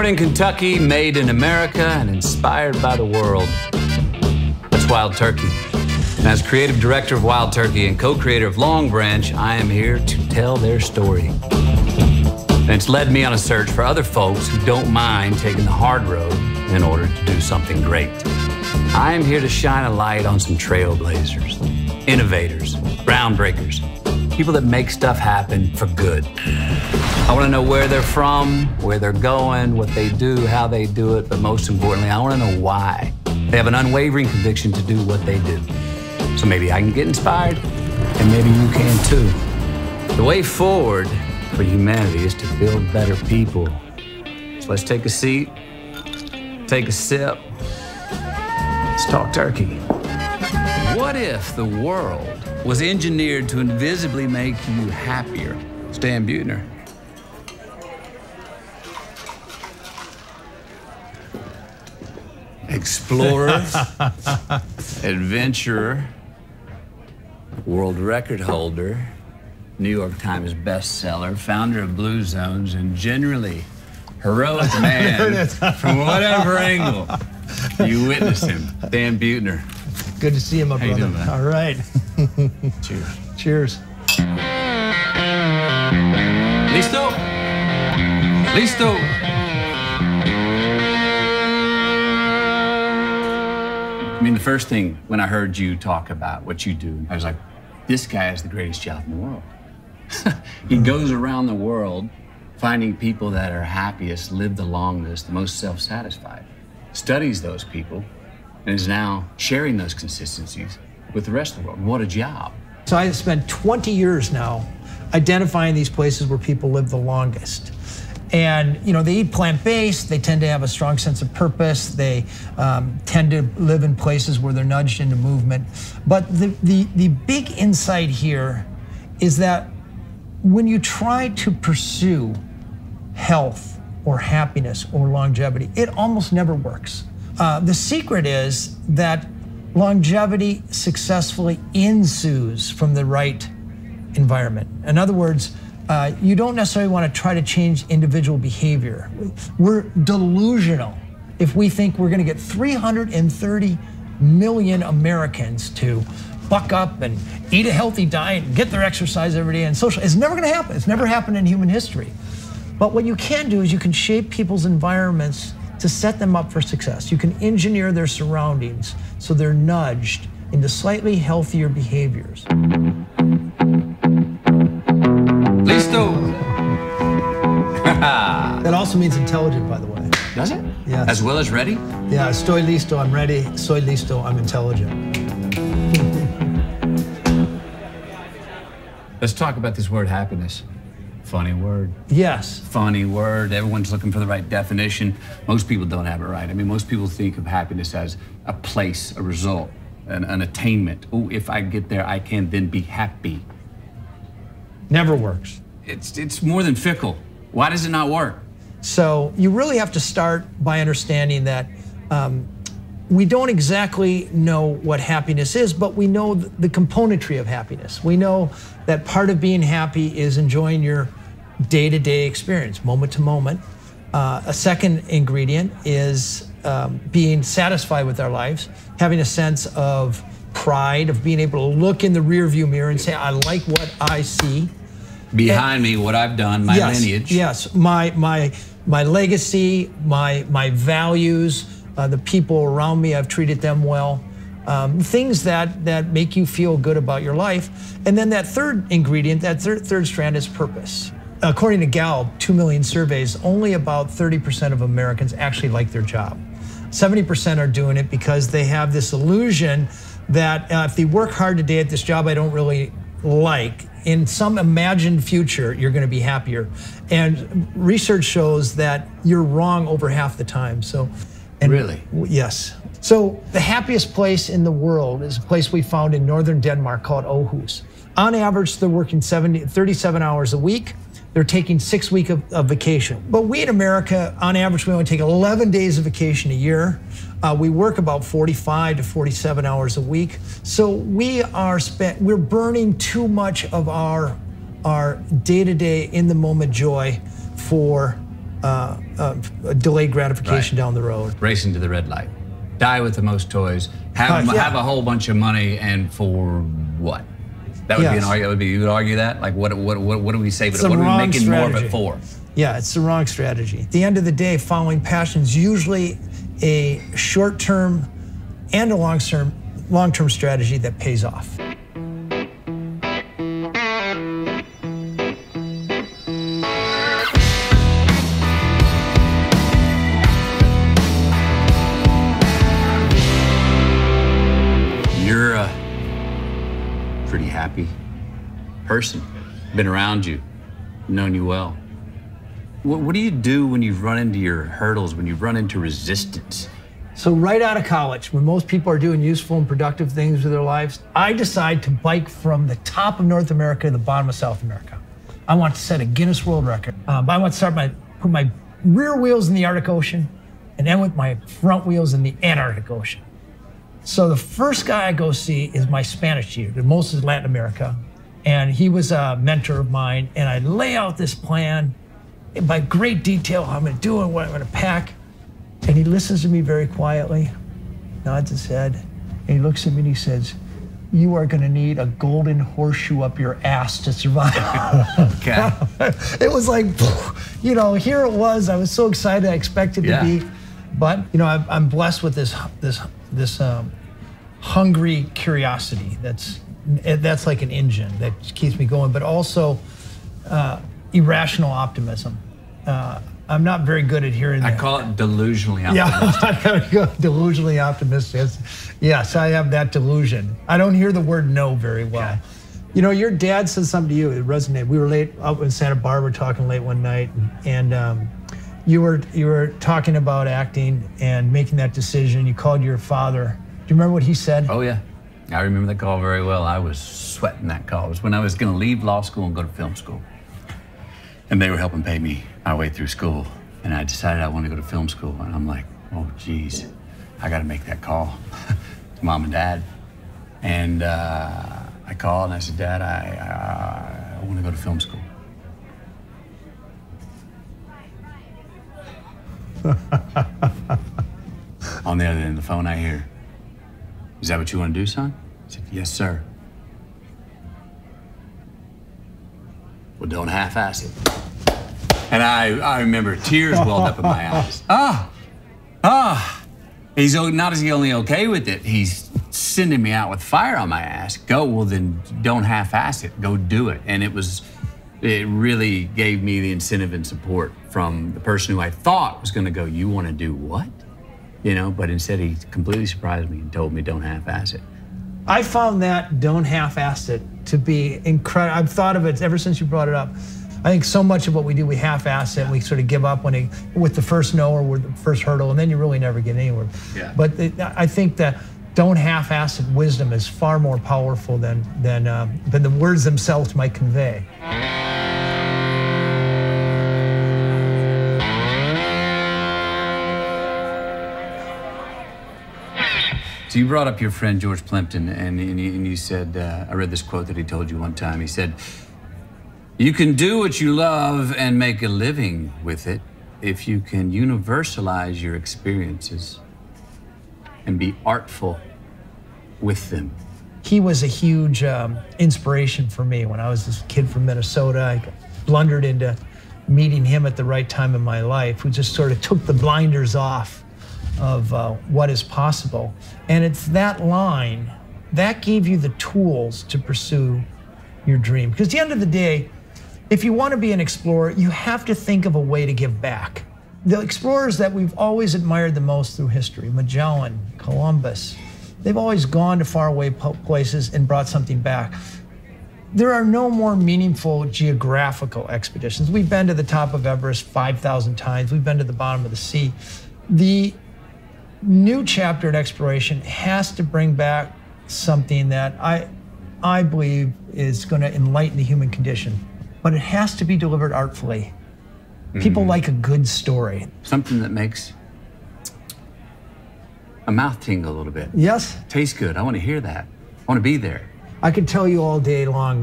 Born in Kentucky, made in America, and inspired by the world. That's Wild Turkey. And as creative director of Wild Turkey and co-creator of Long Branch, I am here to tell their story. And it's led me on a search for other folks who don't mind taking the hard road in order to do something great. I am here to shine a light on some trailblazers, innovators, groundbreakers, people that make stuff happen for good. I want to know where they're from, where they're going, what they do, how they do it, but most importantly, I want to know why. They have an unwavering conviction to do what they do. So maybe I can get inspired, and maybe you can too. The way forward for humanity is to build better people. So let's take a seat, take a sip, let's talk turkey. What if the world was engineered to invisibly make you happier? It's Dan Buettner. Explorer, adventurer, world record holder, New York Times bestseller, founder of Blue Zones, and generally heroic man from whatever angle you witness him, Dan Buettner. Good to see you, my brother. How you doing, man? All right. Cheers. Cheers. Listo. Listo. I mean, the first thing when I heard you talk about what you do, I was like, this guy has the greatest job in the world. He goes around the world finding people that are happiest, live the longest, the most self-satisfied, studies those people, and is now sharing those consistencies with the rest of the world. What a job. So I have spent 20 years now identifying these places where people live the longest. And, you know, they eat plant-based, they tend to have a strong sense of purpose, they tend to live in places where they're nudged into movement. But the big insight here is that when you try to pursue health or happiness or longevity, it almost never works. The secret is that longevity successfully ensues from the right environment. In other words, you don't necessarily want to try to change individual behavior. We're delusional if we think we're going to get 330 million Americans to buck up and eat a healthy diet and get their exercise every day and social. It's never going to happen. It's never happened in human history. But what you can do is you can shape people's environments to set them up for success. You can engineer their surroundings so they're nudged into slightly healthier behaviors. That also means intelligent, by the way. Does it? Yeah. As well as ready? Yeah, estoy listo, I'm ready. Soy listo, I'm intelligent. Let's talk about this word happiness. Funny word. Yes. Funny word. Everyone's looking for the right definition. Most people don't have it right. I mean, most people think of happiness as a place, a result, an attainment. Oh, if I get there, I can then be happy. Never works. It's more than fickle. Why does it not work? So you really have to start by understanding that we don't exactly know what happiness is, but we know the componentry of happiness. We know that part of being happy is enjoying your day-to-day experience, moment to moment. A second ingredient is being satisfied with our lives, having a sense of pride, of being able to look in the rearview mirror and say, I like what I see. Behind me, what I've done, my lineage. Yes, my legacy, my values, the people around me, I've treated them well. Things that make you feel good about your life. And then that third ingredient, that third strand is purpose. According to Gallup, 2 million surveys, only about 30% of Americans actually like their job. 70% are doing it because they have this illusion that if they work hard today at this job I don't really like, in some imagined future, you're going to be happier. And research shows that you're wrong over half the time. So, and really? Yes. So the happiest place in the world is a place we found in northern Denmark called Aarhus. On average, they're working 37 hours a week. They're taking 6 weeks of vacation. But we in America, on average, we only take 11 days of vacation a year. We work about 45 to 47 hours a week. So we're burning too much of our day-to-day, in-the-moment joy for delayed gratification down the road. Racing to the red light. Die with the most toys. Have a whole bunch of money, and for what? That would be an argument. You would argue that, like, what do we save it? What are we making more of it for? Yeah, it's the wrong strategy. At the end of the day, following passion's usually a short-term and a long-term strategy that pays off. Pretty happy person. Been around you, known you well. What do you do when you've run into your hurdles, when you've run into resistance? So right out of college, when most people are doing useful and productive things with their lives, I decide to bike from the top of North America to the bottom of South America. I want to set a Guinness World record. I want to start by putting my rear wheels in the Arctic Ocean and end with my front wheels in the Antarctic Ocean. So the first guy I go see is my Spanish teacher, most of Latin America, and he was a mentor of mine, and I lay out this plan in by great detail, how I'm gonna do and what I'm gonna pack, and he listens to me very quietly, nods his head, and he looks at me and he says, "You are gonna need a golden horseshoe up your ass to survive." Okay. It was like, you know, here it was, I was so excited, I expected to be, but you know, I'm blessed with this hungry curiosity that's like an engine that keeps me going, but also irrational optimism. I'm not very good at hearing that. I call it delusionally optimistic. Yeah, delusionally optimistic. Yes, I have that delusion. I don't hear the word no very well. Okay. You know, your dad said something to you, it resonated. We were late out in Santa Barbara talking late one night, and you were talking about acting and making that decision. You called your father. Do you remember what he said? Oh yeah, I remember that call very well. I was sweating that call. It was when I was gonna leave law school and go to film school. And they were helping pay me my way through school. And I decided I wanted to go to film school. And I'm like, oh geez, I gotta make that call to mom and dad. And I called and I said, Dad, I wanna go to film school. On the other end of the phone, I hear, "Is that what you want to do, son?" I said, "Yes, sir." "Well, don't half-ass it." And I remember tears welled up in my eyes. He's not is he only okay with it, he's sending me out with fire on my ass. Go, well then don't half-ass it, go do it. And it really gave me the incentive and support from the person who I thought was gonna go, "You wanna do what?" You know, but instead he completely surprised me and told me, "Don't half-ass it." I found that "don't half-ass it" to be incredible. I've thought of it ever since you brought it up. I think so much of what we do, we half-ass it, and we sort of give up with the first no or with the first hurdle, and then you really never get anywhere. Yeah. But I think that don't half-ass it wisdom is far more powerful than the words themselves might convey. So you brought up your friend George Plimpton, and you said, I read this quote that he told you one time. He said, "You can do what you love and make a living with it if you can universalize your experiences and be artful with them." He was a huge inspiration for me when I was this kid from Minnesota. I blundered into meeting him at the right time in my life, who just sort of took the blinders off of what is possible. And it's that line that gave you the tools to pursue your dream. Because at the end of the day, if you want to be an explorer, you have to think of a way to give back. The explorers that we've always admired the most through history, Magellan, Columbus, they've always gone to faraway places and brought something back. There are no more meaningful geographical expeditions. We've been to the top of Everest 5,000 times. We've been to the bottom of the sea. The new chapter in exploration has to bring back something that I believe is going to enlighten the human condition, but it has to be delivered artfully. People like a good story. Something that makes a mouth tingle a little bit. Yes. Tastes good. I want to hear that. I want to be there. I could tell you all day long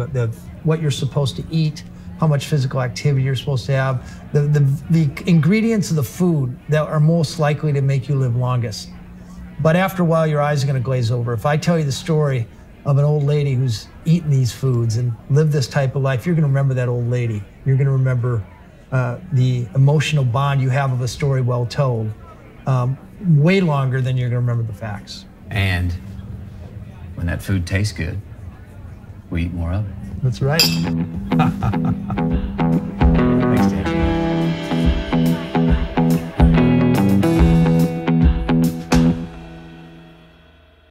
what you're supposed to eat, how much physical activity you're supposed to have, the ingredients of the food that are most likely to make you live longest. But after a while, your eyes are going to glaze over. If I tell you the story of an old lady who's eaten these foods and lived this type of life, you're going to remember that old lady. You're going to remember the emotional bond you have of a story well told way longer than you're going to remember the facts. And when that food tastes good, we eat more of it. That's right.